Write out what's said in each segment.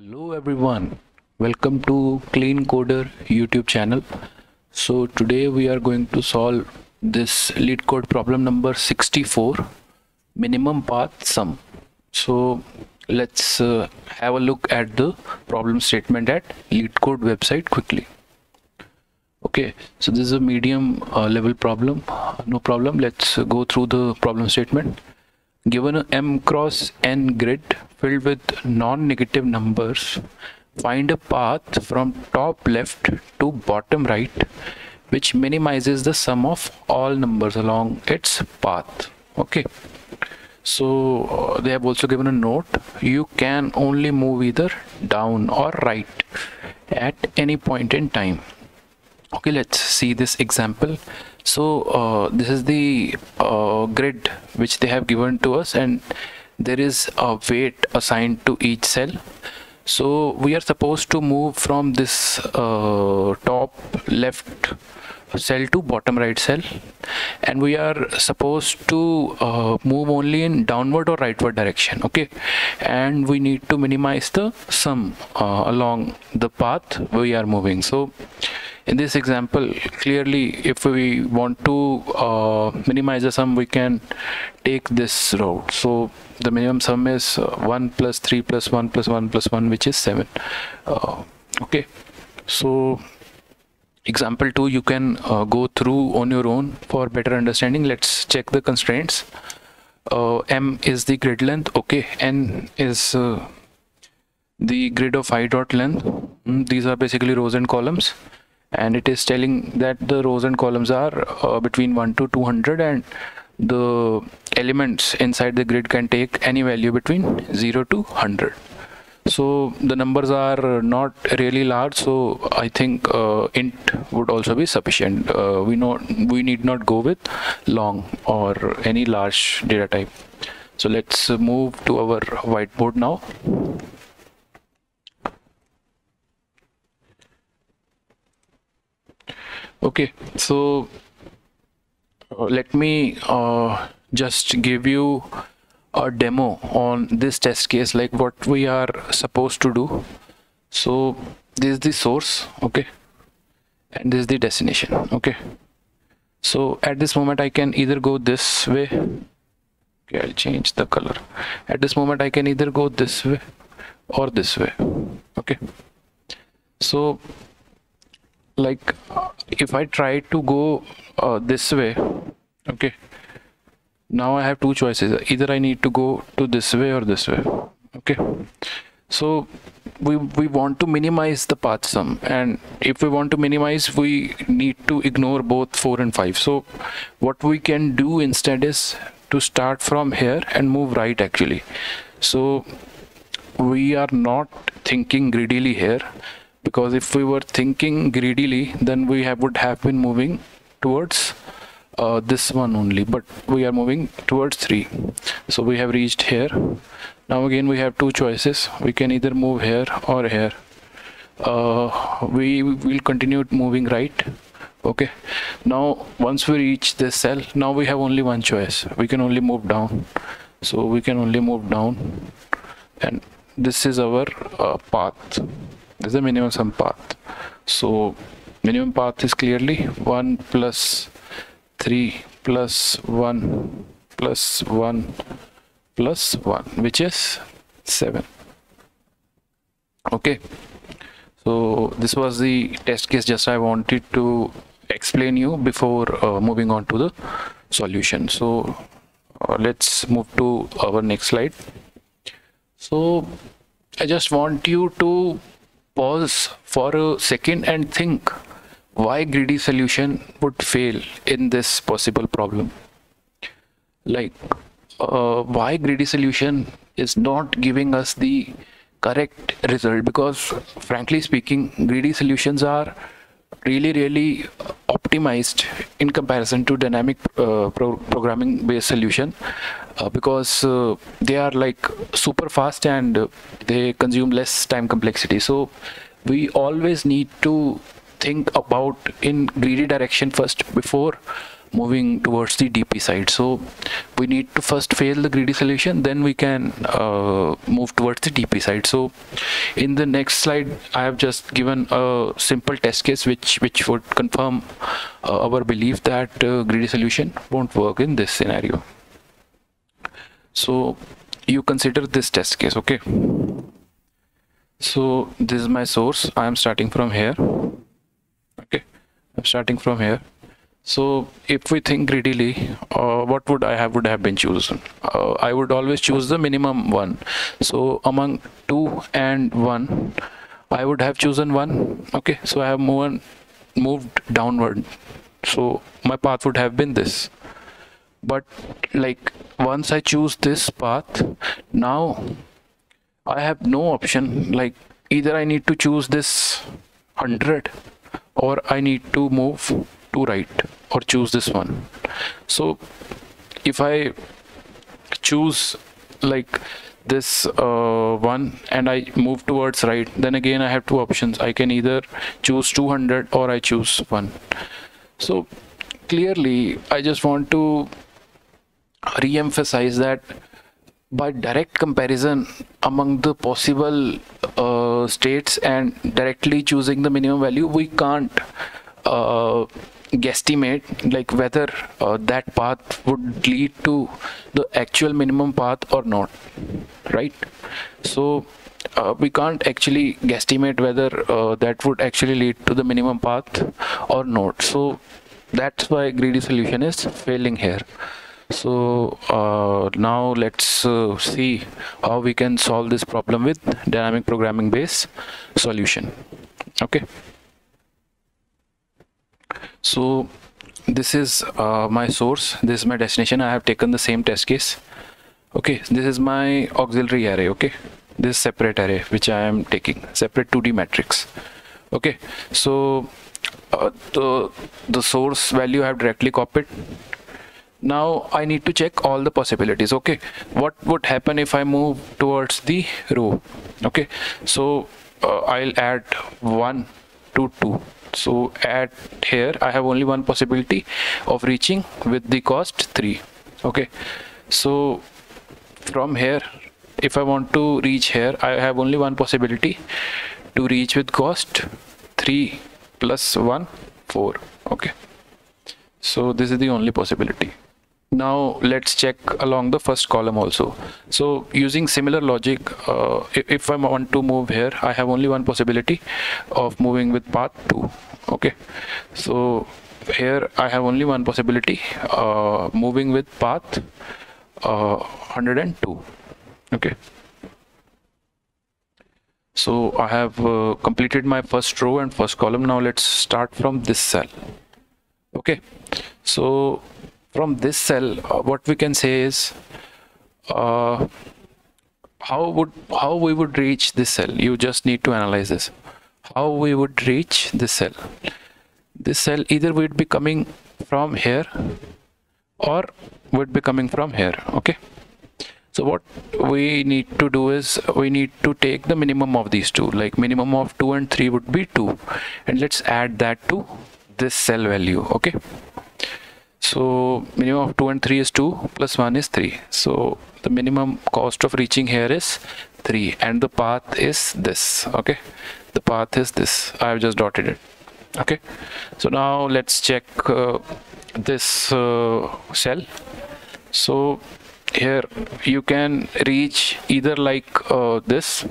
Hello everyone, welcome to Clean Coder YouTube channel. So today we are going to solve this LeetCode problem number 64, minimum path sum. So let's have a look at the problem statement at LeetCode website quickly. Okay, so this is a medium level problem, no problem. Let's go through the problem statement. Given a m cross n grid filled with non-negative numbers, find a path from top left to bottom right which minimizes the sum of all numbers along its path. Okay, so they have also given a note: you can only move either down or right at any point in time. Okay, let's see this example. So this is the grid which they have given to us, and there is a weight assigned to each cell. So we are supposed to move from this top left cell to bottom right cell, and we are supposed to move only in downward or rightward direction. Okay, and we need to minimize the sum along the path we are moving. So in this example, clearly if we want to minimize the sum, we can take this route. So the minimum sum is 1 plus 3 plus 1 plus 1 plus 1, which is 7. Okay, so example 2 you can go through on your own for better understanding. Let's check the constraints. M is the grid length. Okay, n is the grid of I dot length. These are basically rows and columns, and it is telling that the rows and columns are between 1 to 200, and the elements inside the grid can take any value between 0 to 100. So the numbers are not really large, so I think int would also be sufficient. We need not go with long or any large data type. So let's move to our whiteboard now. Okay, so let me just give you a demo on this test case, like what we are supposed to do. So this is the source, okay, and this is the destination. Okay, so at this moment I can either go this way. Okay, I'll change the color. At this moment I can either go this way or this way. Okay, so like if I try to go this way, okay, now I have two choices. Either I need to go to this way or this way. Okay, so we want to minimize the path sum, and if we want to minimize, we need to ignore both 4 and 5. So what we can do instead is to start from here and move right actually. So we are not thinking greedily here, because if we were thinking greedily, then we would have been moving towards this one only, but we are moving towards 3. So we have reached here. Now again we have two choices. We can either move here or here. We will continue moving right. Okay, now once we reach this cell, now we have only one choice. We can only move down. So we can only move down, and this is our path. This is the minimum sum path. So minimum path is clearly 1 plus 3 plus 1 plus 1 plus 1, which is 7. Okay, so this was the test case. Just I wanted to explain you before moving on to the solution. So let's move to our next slide. So I just want you to pause for a second and think why greedy solution would fail in this possible problem. Like why greedy solution is not giving us the correct result, because frankly speaking, greedy solutions are really optimized in comparison to dynamic programming based solution, because they are like super fast and they consume less time complexity. So we always need to think about in greedy direction first before moving towards the DP side. So we need to first fail the greedy solution, then we can move towards the DP side. So in the next slide, I have just given a simple test case which would confirm our belief that greedy solution won't work in this scenario. So you consider this test case, okay? So this is my source. I am starting from here. Okay, I'm starting from here. So if we think greedily, what would I would have been chosen? I would always choose the minimum one. So among 2 and 1, I would have chosen 1. Okay, so I have moved downward. So my path would have been this. But like once I choose this path, now I have no option. Like either I need to choose this 100, or I need to move to right or choose this one. So if I choose like this one and I move towards right, then again I have two options. I can either choose 200 or I choose 1. So clearly I just want to re-emphasize that by direct comparison among the possible states and directly choosing the minimum value, we can't guesstimate like whether that path would lead to the actual minimum path or not, right? So we can't actually guesstimate whether that would actually lead to the minimum path or not. So that's why greedy solution is failing here. So now let's see how we can solve this problem with dynamic programming based solution. Okay, so this is my source, this is my destination. I have taken the same test case. Okay, this is my auxiliary array. Okay, this separate array which I am taking, separate 2D matrix. Okay, so the source value I have directly copied. Now I need to check all the possibilities. Okay, what would happen if I move towards the row? Okay, so I'll add 1 to 2. So at here I have only one possibility of reaching with the cost 3. Okay, so from here, if I want to reach here, I have only one possibility to reach with cost 3 plus 1 4. Okay, so this is the only possibility. Now let's check along the first column also. So using similar logic, if I want to move here, I have only one possibility of moving with path 2. Okay, so here I have only one possibility moving with path 102. Okay, so I have completed my first row and first column. Now let's start from this cell. Okay, so from this cell, what we can say is how we would reach this cell. You just need to analyze this. How we would reach this cell? This cell, either we'd be coming from here or we'd be coming from here. Okay, so what we need to do is we need to take the minimum of these two. Like minimum of 2 and 3 would be 2, and let's add that to this cell value. Okay, so minimum of 2 and 3 is 2 plus 1 is 3. So the minimum cost of reaching here is 3, and the path is this. Okay, the path is this. I have just dotted it. Okay, so now let's check this cell. So here you can reach either like this,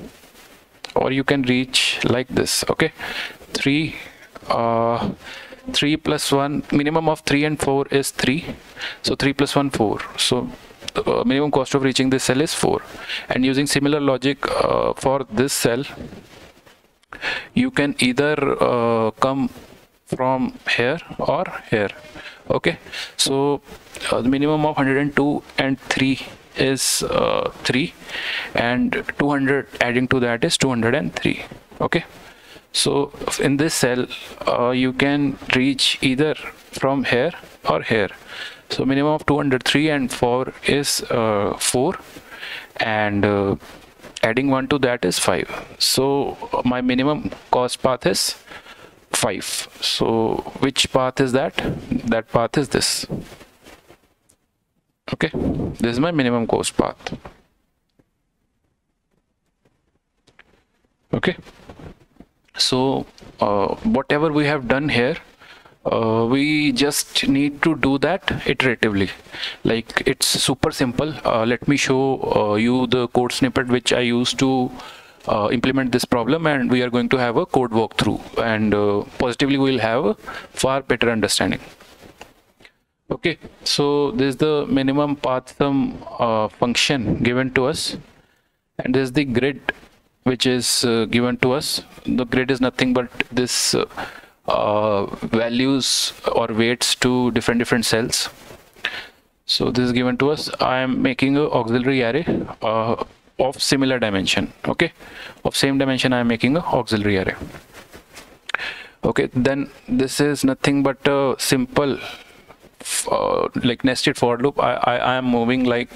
or you can reach like this. Okay, 3 plus 1, minimum of 3 and 4 is 3. So 3 plus 1 4. So minimum cost of reaching this cell is 4. And using similar logic for this cell, you can either come from here or here. Okay, so the minimum of 102 and 3 is 3, and 200 adding to that is 203. Okay, so in this cell you can reach either from here or here. So minimum of 203 and 4 is 4, and adding 1 to that is 5. So my minimum cost path is 5. So which path is that? That path is this. Okay, this is my minimum cost path. Okay, so whatever we have done here, we just need to do that iteratively. Like, it's super simple. Let me show you the code snippet which I used to implement this problem, and we are going to have a code walkthrough, and positively we'll have a far better understanding. Okay, so this is the minimum path sum function given to us, and this is the grid which is given to us. The grid is nothing but this values or weights to different cells. So this is given to us. I am making an auxiliary array of similar dimension. Okay, of same dimension I am making an auxiliary array. Okay, then this is nothing but a simple like nested for loop. I am moving like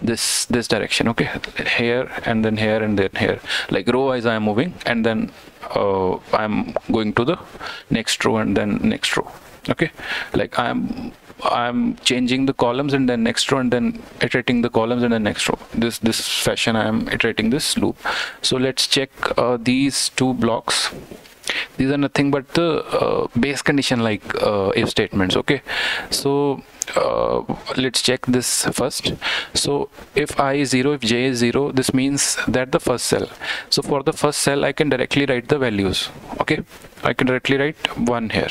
this direction. Okay, here and then here and then here, like row wise I am moving, and then I'm going to the next row and then next row. Okay, like I'm changing the columns and then next row and then iterating the columns and then next row. This fashion I am iterating this loop. So let's check these two blocks. These are nothing but the base condition, like if statements. Okay, so let's check this first. So if I is 0, if j is 0, this means that the first cell. So for the first cell I can directly write the values. Okay, I can directly write 1 here.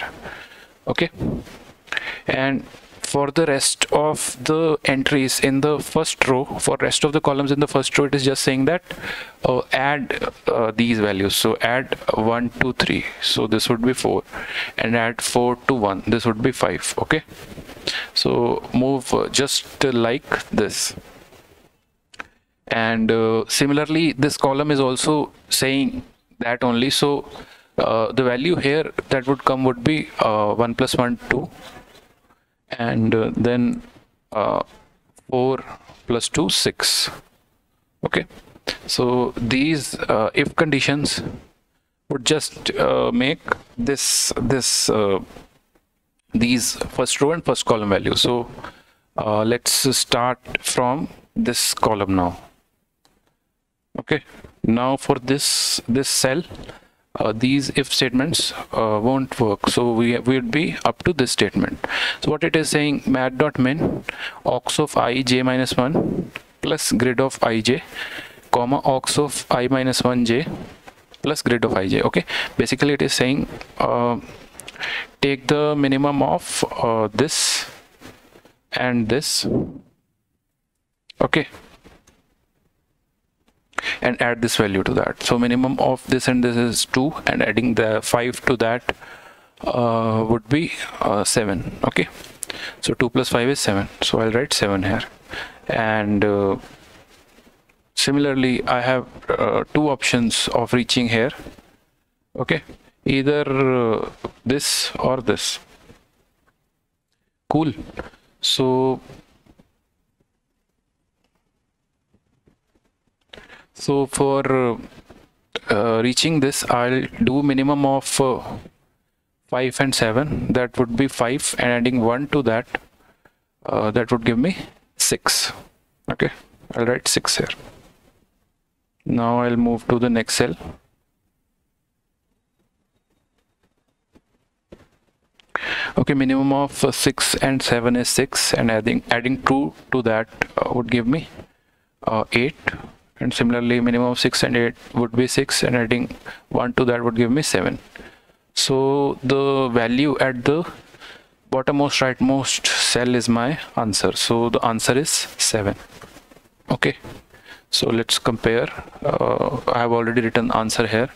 Okay, and for the rest of the entries in the first row, for rest of the columns in the first row, it is just saying that add these values. So add 1 2 3, so this would be 4, and add 4 to 1, this would be 5. Okay, so move just like this. And similarly this column is also saying that only. So the value here that would come would be 1 plus 1 2, and then 4 plus 2 6. Okay, so these if conditions would just make these first row and first column value. So let's start from this column now. Okay, now for this cell, these if statements won't work, so we will be up to this statement. So what it is saying, mat.min aux of ij minus 1 plus grid of ij comma aux of I minus 1j plus grid of ij. Okay, basically it is saying take the minimum of this and this. Okay, and add this value to that. So minimum of this and this is 2, and adding the 5 to that would be 7. Okay, so 2 plus 5 is 7, so I'll write 7 here. And similarly I have two options of reaching here. Okay, either this or this. Cool. So for reaching this, I'll do minimum of 5 and 7, that would be 5, and adding 1 to that, that would give me 6. Okay, I'll write 6 here. Now I'll move to the next cell. Okay, minimum of 6 and 7 is 6, and adding 2 to that would give me 8. And similarly minimum of 6 and 8 would be 6, and adding 1 to that would give me 7. So the value at the bottommost rightmost cell is my answer. So the answer is 7. Okay, so let's compare. I have already written answer here,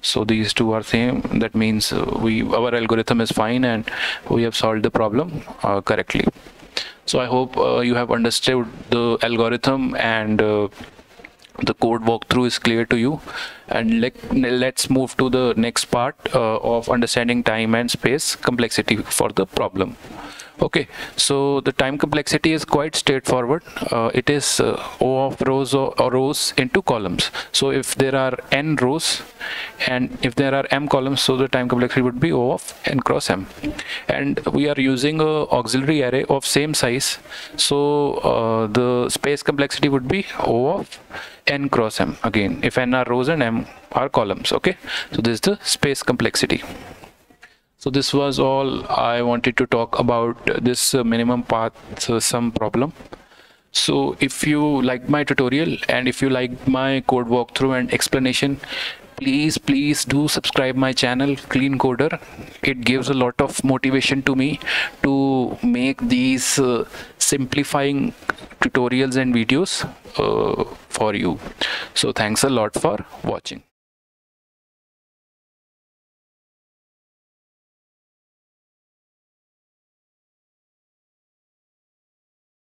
so these two are same. That means our algorithm is fine and we have solved the problem correctly. So I hope you have understood the algorithm, and the code walkthrough is clear to you. And let's move to the next part of understanding time and space complexity for the problem. Okay, so the time complexity is quite straightforward. It is O of rows or rows into columns. So if there are n rows and if there are m columns, so the time complexity would be O of n cross m. And we are using a auxiliary array of same size. So the space complexity would be O of n cross m. Again, if n are rows and m are columns. Okay, so this is the space complexity. So this was all I wanted to talk about this minimum path sum problem. So if you liked my tutorial and if you liked my code walkthrough and explanation, please do subscribe my channel Clean Coder. It gives a lot of motivation to me to make these simplifying tutorials and videos for you. So thanks a lot for watching.